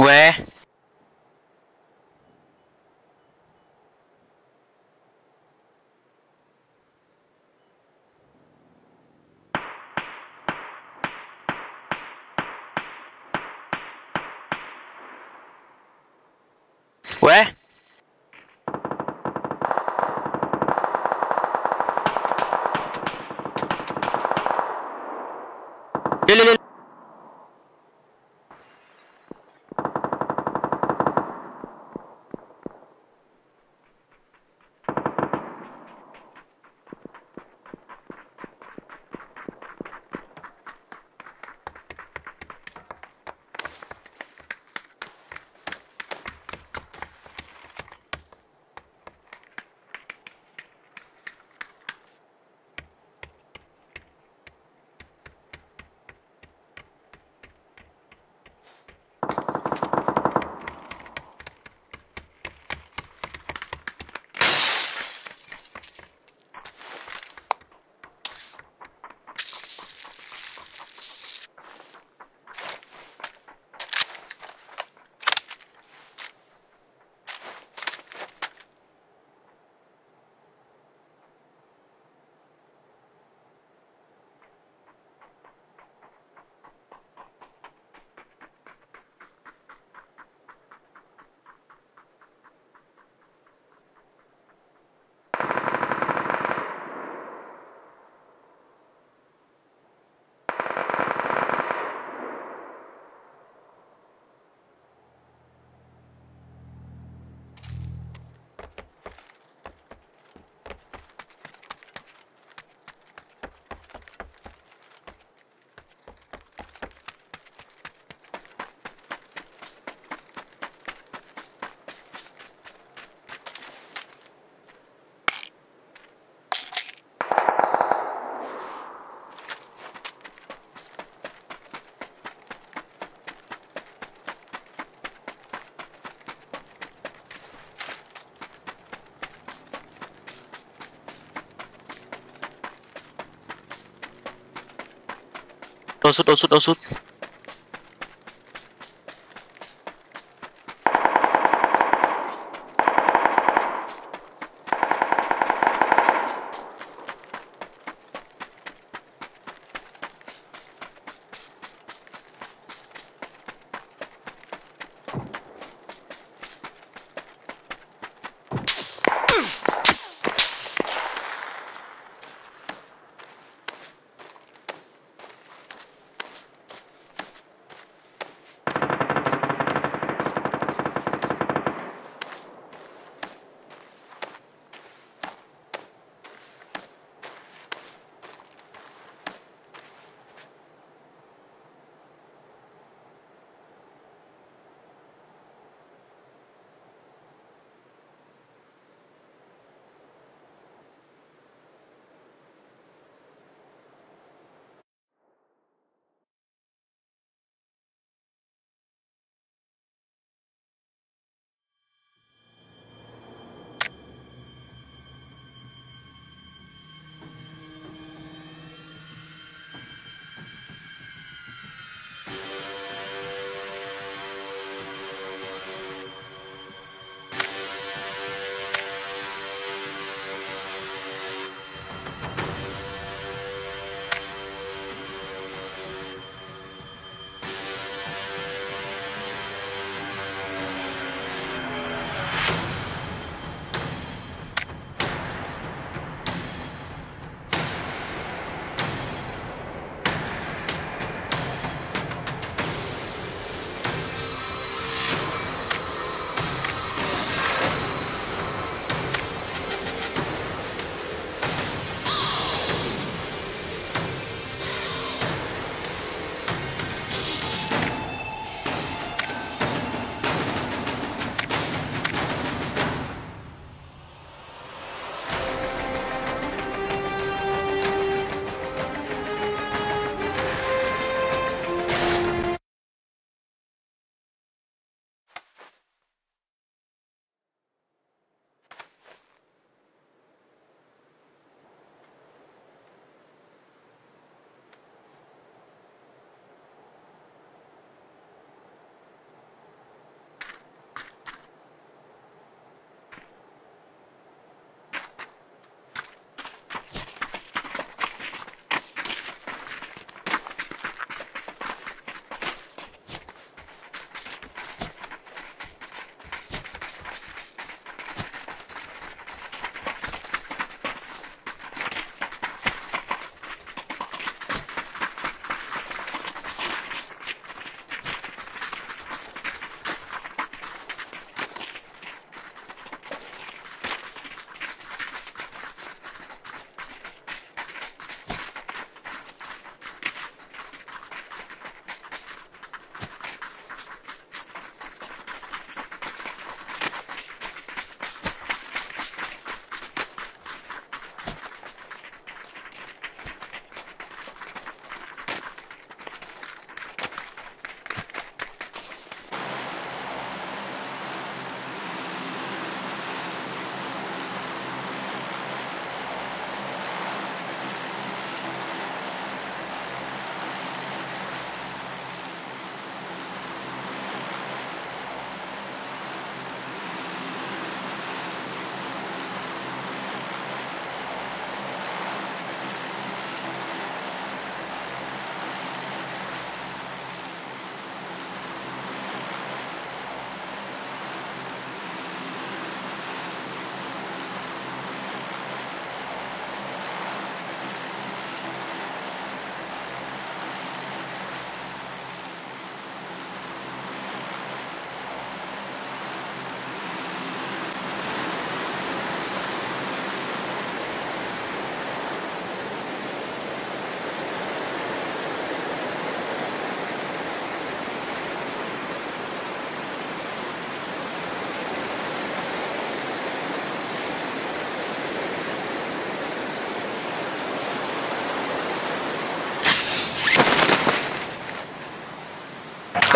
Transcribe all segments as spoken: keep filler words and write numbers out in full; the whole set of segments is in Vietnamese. Where? Where? Osut, osut, osut.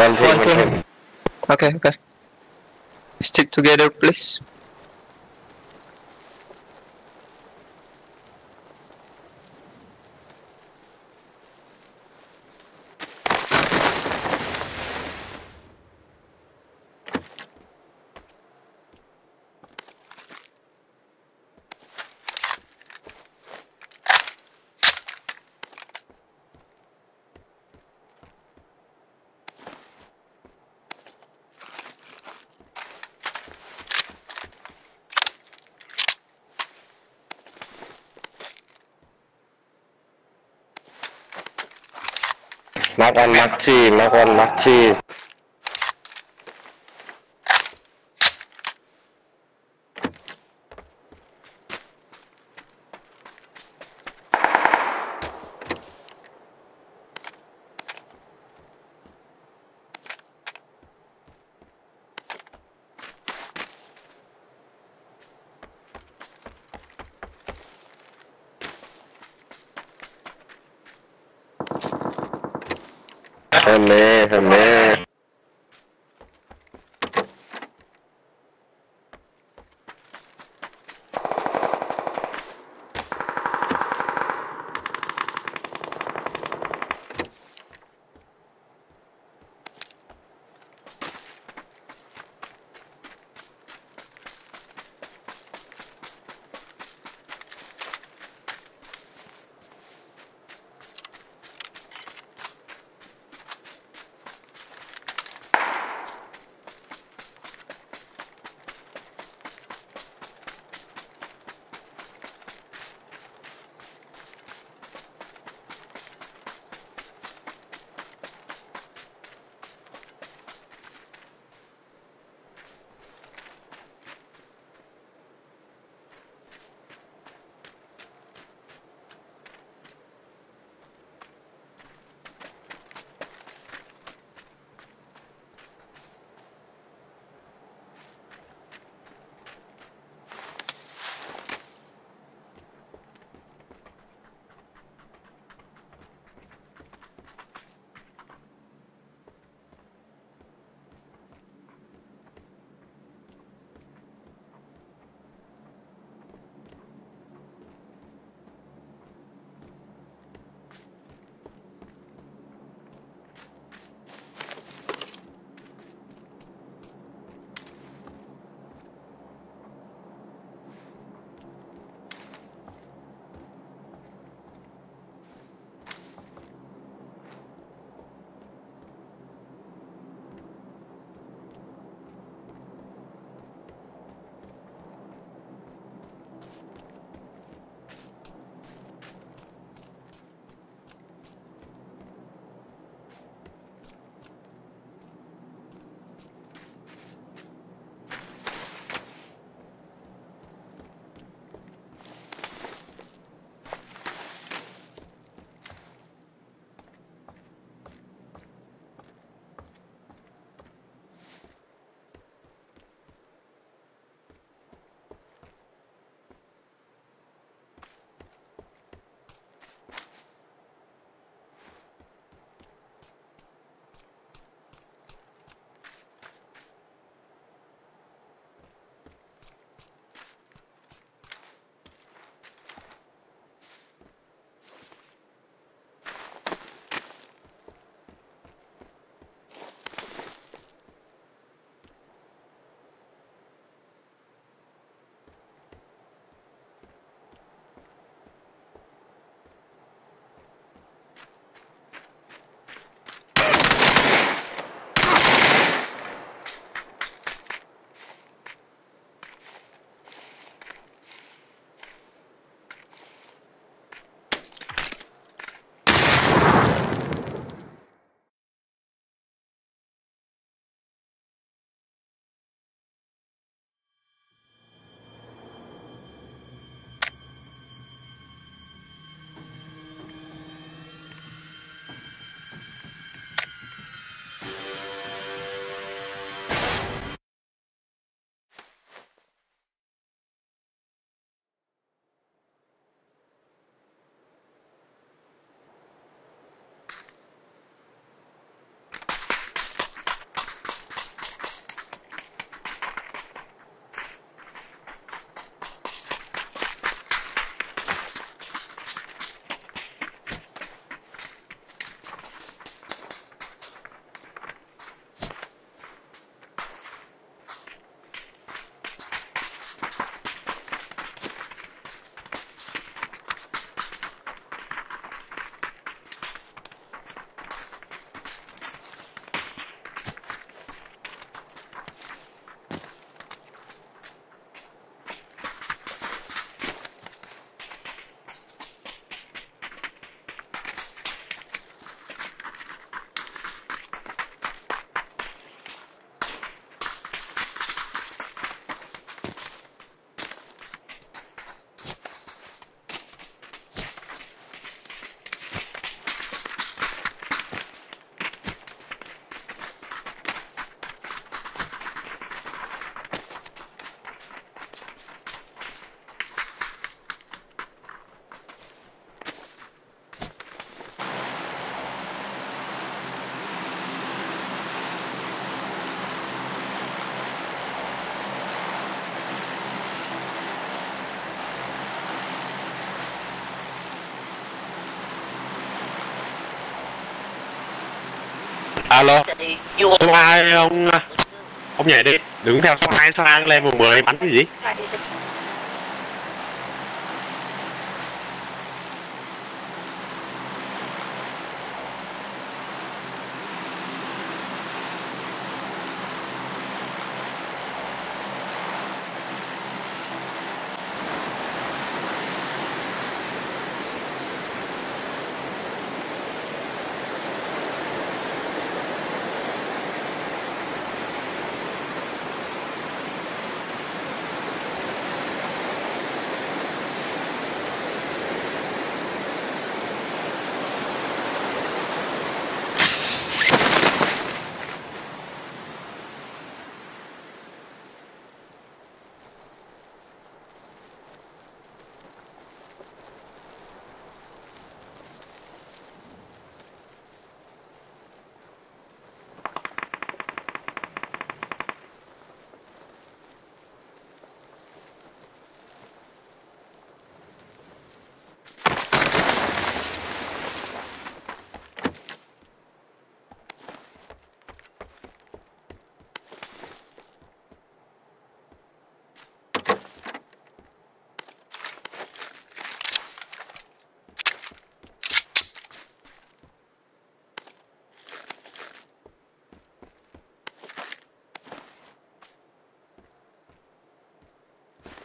One team, one team. Okay, okay. Stick together, please. Mark one, mark three, mark one, mark three. I'm there, I'm there. Alo, số hai ông, ông nhảy đi, đứng theo số hai, số hai level mười bắn cái gì?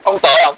Ông tự